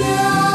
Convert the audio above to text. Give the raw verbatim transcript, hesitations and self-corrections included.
No.